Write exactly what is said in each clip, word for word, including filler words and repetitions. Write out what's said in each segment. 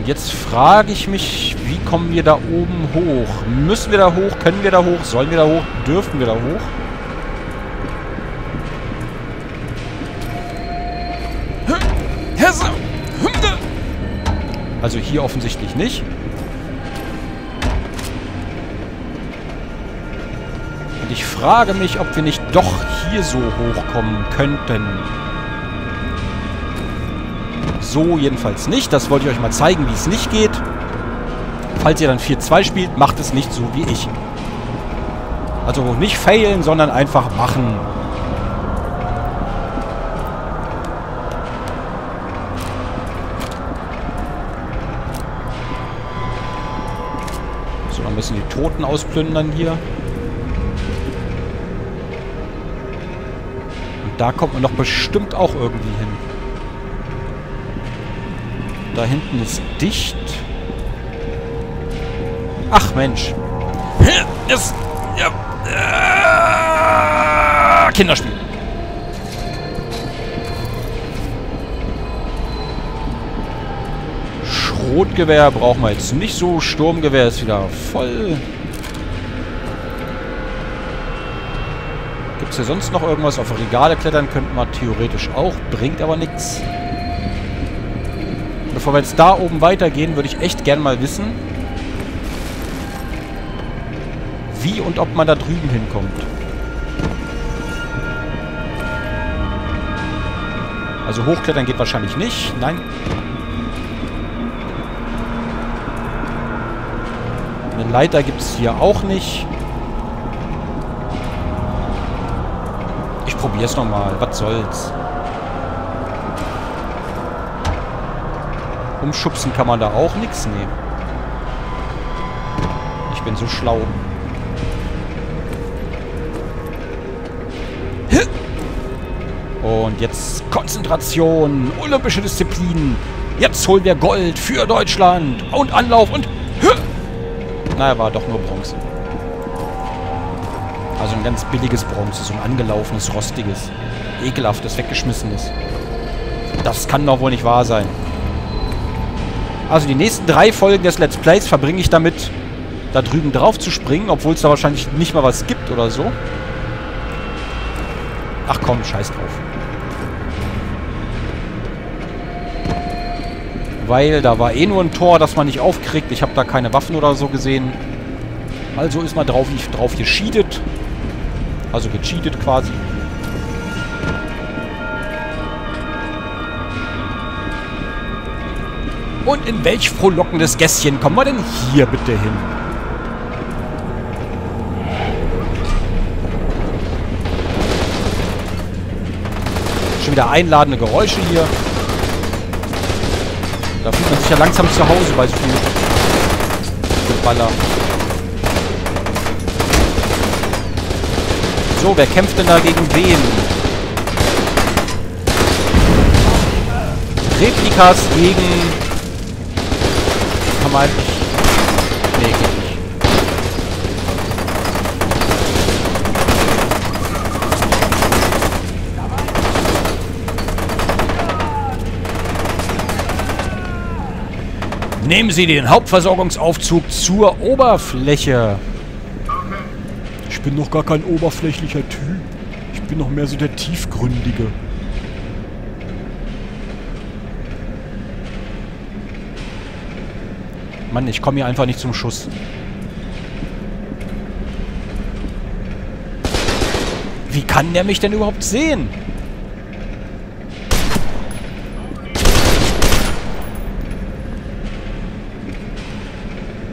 Und jetzt frage ich mich, wie kommen wir da oben hoch? Müssen wir da hoch? Können wir da hoch? Sollen wir da hoch? Dürfen wir da hoch? Also hier offensichtlich nicht. Und ich frage mich, ob wir nicht doch hier so hochkommen könnten. So jedenfalls nicht. Das wollte ich euch mal zeigen, wie es nicht geht. Falls ihr dann vier zwei spielt, macht es nicht so wie ich. Also nicht failen, sondern einfach machen. So, dann müssen die Toten ausplündern hier. Und da kommt man doch bestimmt auch irgendwie hin. Da hinten ist dicht. Ach Mensch. Das, ja, äh, Kinderspiel. Schrotgewehr brauchen wir jetzt nicht so. Sturmgewehr ist wieder voll. Gibt es hier sonst noch irgendwas? Auf Regale klettern könnten wir theoretisch auch. Bringt aber nichts. Bevor wir jetzt da oben weitergehen, würde ich echt gern mal wissen, wie und ob man da drüben hinkommt. Also hochklettern geht wahrscheinlich nicht. Nein. Eine Leiter gibt es hier auch nicht. Ich probiere es nochmal. Was soll's. Umschubsen kann man da auch nichts nehmen. Ich bin so schlau. Und jetzt Konzentration, olympische Disziplin. Jetzt holen wir Gold für Deutschland. Und Anlauf und... Na, war doch nur Bronze. Also ein ganz billiges Bronze, so ein angelaufenes, rostiges, ekelhaftes, weggeschmissenes. Das kann doch wohl nicht wahr sein. Also die nächsten drei Folgen des Let's Plays verbringe ich damit, da drüben drauf zu springen, obwohl es da wahrscheinlich nicht mal was gibt oder so. Ach komm, scheiß drauf. Weil da war eh nur ein Tor, das man nicht aufkriegt. Ich habe da keine Waffen oder so gesehen. Also ist man drauf, drauf gescheatet. Also gecheatet quasi. Und in welch frohlockendes Gässchen kommen wir denn hier bitte hin? Schon wieder einladende Geräusche hier. Da fühlt man sich ja langsam zu Hause bei so viel Geballer. So, wer kämpft denn da gegen wen? Replikas gegen... Kann man eigentlich... Nee, geht nicht. Nehmen Sie den Hauptversorgungsaufzug zur Oberfläche. Ich bin noch gar kein oberflächlicher Typ. Ich bin noch mehr so der Tiefgründige. Mann, ich komme hier einfach nicht zum Schuss. Wie kann der mich denn überhaupt sehen?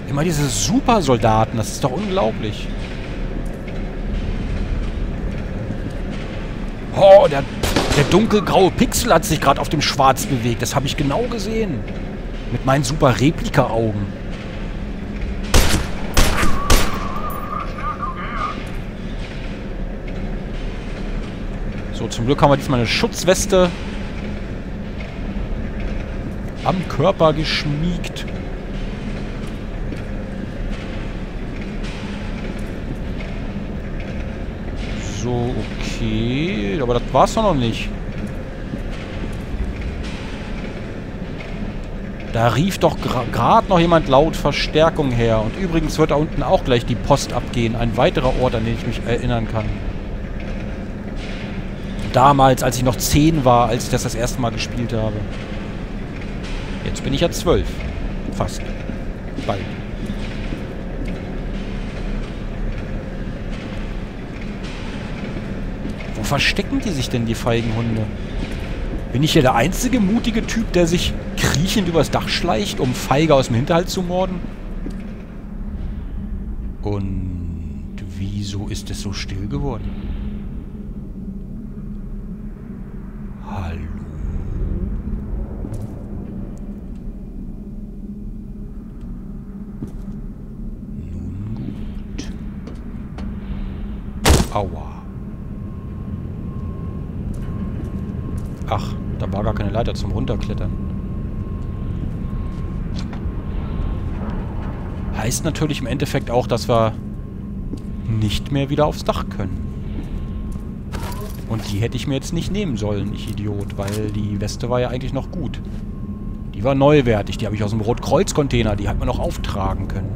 Immer diese Supersoldaten, das ist doch unglaublich. Oh, der, der dunkelgraue Pixel hat sich gerade auf dem Schwarz bewegt. Das habe ich genau gesehen. Mit meinen super Replika-Augen. So, zum Glück haben wir diesmal eine Schutzweste am Körper geschmiegt. So, okay. Aber das war's doch noch nicht. Da rief doch gerade noch jemand laut Verstärkung her. Und übrigens wird da unten auch gleich die Post abgehen. Ein weiterer Ort, an den ich mich erinnern kann. Damals, als ich noch zehn war, als ich das das erste Mal gespielt habe. Jetzt bin ich ja zwölf. Fast. Bald. Wo verstecken die sich denn, die feigen Hunde? Bin ich hier der einzige mutige Typ, der sich kriechend übers Dach schleicht, um Feige aus dem Hinterhalt zu morden? Und wieso ist es so still geworden? Hallo? Nun gut. Aua. Ach, da war gar keine Leiter zum Runterklettern. Heißt natürlich im Endeffekt auch, dass wir nicht mehr wieder aufs Dach können. Und die hätte ich mir jetzt nicht nehmen sollen, ich Idiot, weil die Weste war ja eigentlich noch gut. Die war neuwertig, die habe ich aus dem Rotkreuz-Container, die hat man noch auftragen können.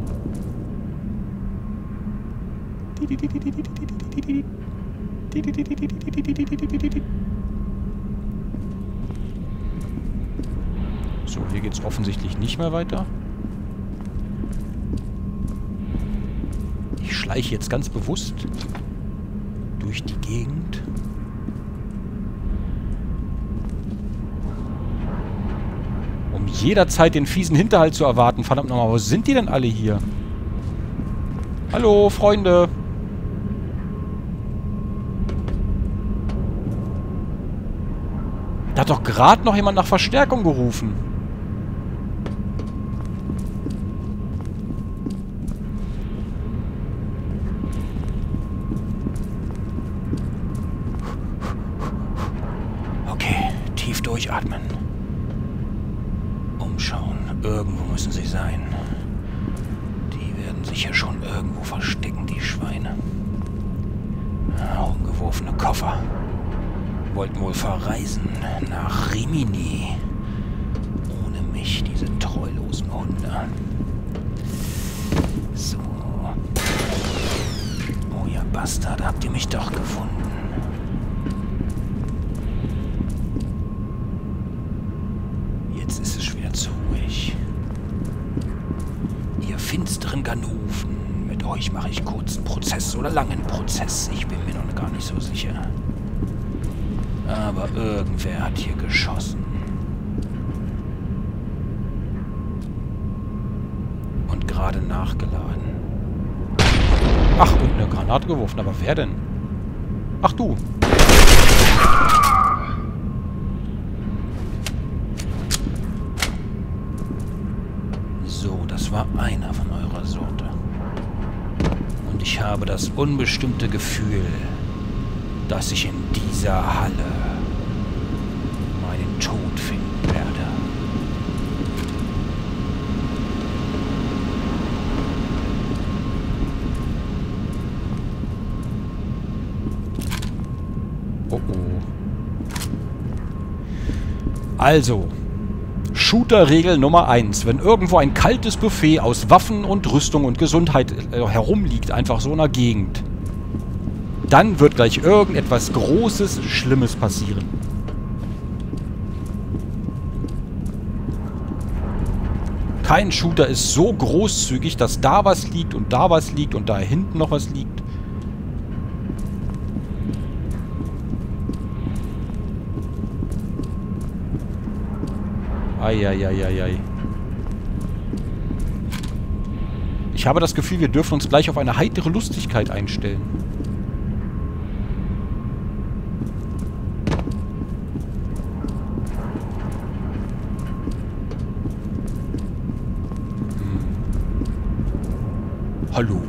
So, hier geht es offensichtlich nicht mehr weiter. Ich schleiche jetzt ganz bewusst durch die Gegend. Um jederzeit den fiesen Hinterhalt zu erwarten. Verdammt nochmal, wo sind die denn alle hier? Hallo, Freunde! Da hat doch gerade noch jemand nach Verstärkung gerufen. Durchatmen. Umschauen. Irgendwo müssen sie sein. Die werden sich ja schon irgendwo verstecken, die Schweine. Rumgeworfene Koffer. Wollten wohl verreisen nach Rimini. Ohne mich, diese treulosen Hunde. So. Oh ja, Bastard, habt ihr mich doch gefunden. Ganoven. Mit euch mache ich kurzen Prozess oder langen Prozess. Ich bin mir noch gar nicht so sicher. Aber irgendwer hat hier geschossen. Und gerade nachgeladen. Ach, und eine Granate geworfen. Aber wer denn? Ach du. So, das war einer von eurer Sorte. Und ich habe das unbestimmte Gefühl, dass ich in dieser Halle meinen Tod finden werde. Oh oh. Also... Shooter-Regel Nummer eins. Wenn irgendwo ein kaltes Buffet aus Waffen und Rüstung und Gesundheit äh, herumliegt, einfach so in der Gegend, dann wird gleich irgendetwas Großes, Schlimmes passieren. Kein Shooter ist so großzügig, dass da was liegt und da was liegt und da hinten noch was liegt. Eieieiei. Ich habe das Gefühl, wir dürfen uns gleich auf eine heitere Lustigkeit einstellen. Hm. Hallo?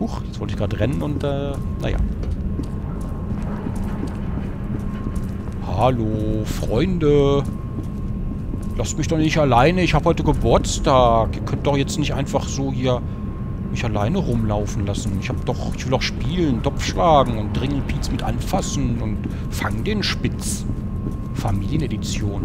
Huch, jetzt wollte ich gerade rennen und, äh, naja. Hallo, Freunde. Lasst mich doch nicht alleine. Ich habe heute Geburtstag. Ihr könnt doch jetzt nicht einfach so hier mich alleine rumlaufen lassen. Ich hab doch, ich will doch spielen, Topf schlagen und Dringelpiez mit anfassen und fang den Spitz. Familienedition.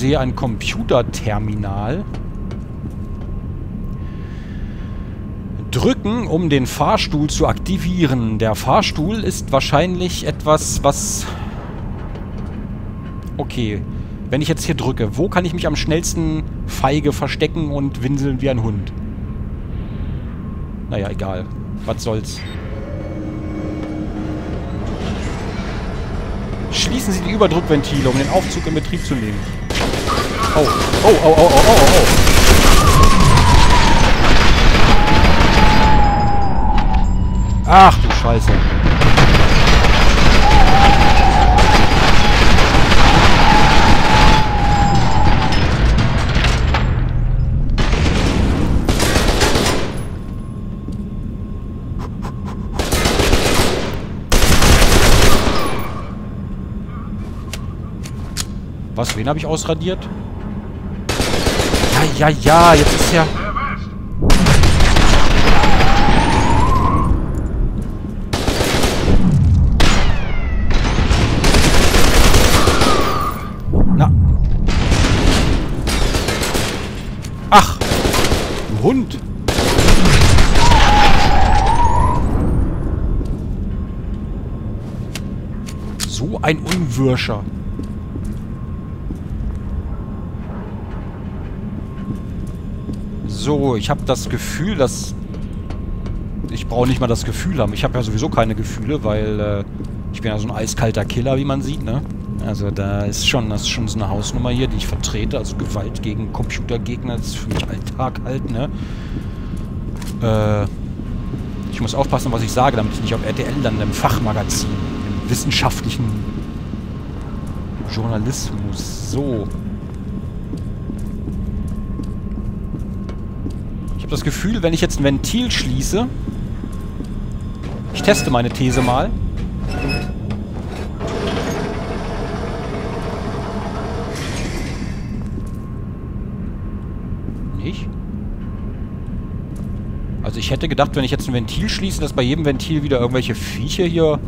sehe ein Computerterminal. Drücken, um den Fahrstuhl zu aktivieren. Der Fahrstuhl ist wahrscheinlich etwas, was... Okay, wenn ich jetzt hier drücke, wo kann ich mich am schnellsten feige verstecken und winseln wie ein Hund? Naja, egal. Was soll's. Schließen Sie die Überdruckventile, um den Aufzug in Betrieb zu nehmen. Oh, oh, oh, oh, oh, oh, oh, oh. Ach du Scheiße. Was, wen habe ich ausradiert? Ja, ja, ja, jetzt ist ja... Ach! Ein Hund! So ein Unwürscher! So, ich habe das Gefühl, dass... Ich brauche nicht mal das Gefühl haben. Ich habe ja sowieso keine Gefühle, weil... Äh, ich bin ja so ein eiskalter Killer, wie man sieht, ne? Also da ist schon, das ist schon so eine Hausnummer hier, die ich vertrete. Also Gewalt gegen Computergegner, das ist für mich Alltag halt, ne? Äh, ich muss aufpassen, was ich sage, damit ich nicht auf R T L lande, im Fachmagazin, im wissenschaftlichen Journalismus. So. Ich habe das Gefühl, wenn ich jetzt ein Ventil schließe, ich teste meine These mal. Also ich hätte gedacht, wenn ich jetzt ein Ventil schließe, dass bei jedem Ventil wieder irgendwelche Viecher hier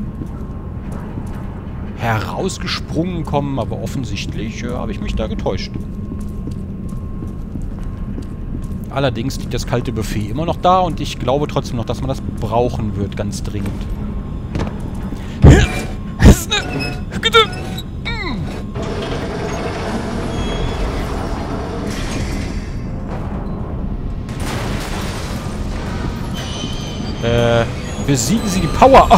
herausgesprungen kommen. Aber offensichtlich äh, habe ich mich da getäuscht. Allerdings liegt das kalte Buffet immer noch da und ich glaube trotzdem noch, dass man das brauchen wird, ganz dringend. Äh, besiegen Sie die Power.